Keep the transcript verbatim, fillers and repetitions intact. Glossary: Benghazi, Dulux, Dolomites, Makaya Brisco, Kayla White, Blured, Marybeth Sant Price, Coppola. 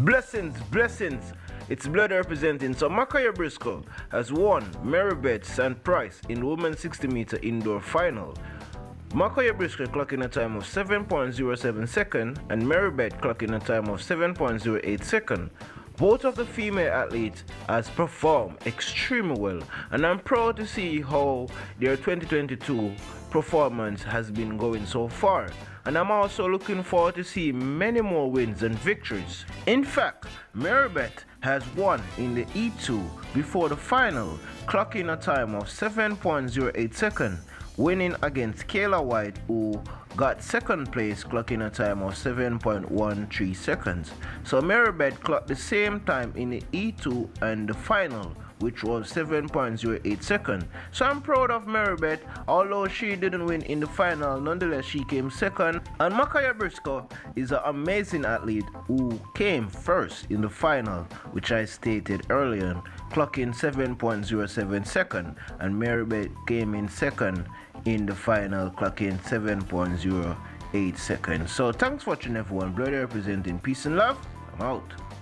Blessings, blessings. It's Blured representing. So Makaya Brisco has won Marybeth Sant Price in women's sixty meter indoor final. Makaya Brisco clocking a time of seven point zero seven seconds and Marybeth clocking a time of seven point zero eight seconds. Both of the female athletes has performed extremely well, and I'm proud to see how their twenty twenty-two performance has been going so far, and I'm also looking forward to see many more wins and victories. In fact, Marybeth has won in the E two before the final, clocking a time of seven point zero eight seconds, winning against Kayla White, who got second place, clocking a time of seven point one three seconds. So Marybeth clocked the same time in the E two and the final, which was seven point zero eight seconds. So I'm proud of Marybeth. Although she didn't win in the final, nonetheless she came second. And Makaya Brisco is an amazing athlete who came first in the final, which I stated earlier, clocking seven point zero seven seconds, and Marybeth came in second in the final, clocking seven point zero eight seconds. So thanks for watching everyone. Blured representing. Peace and love. I'm out.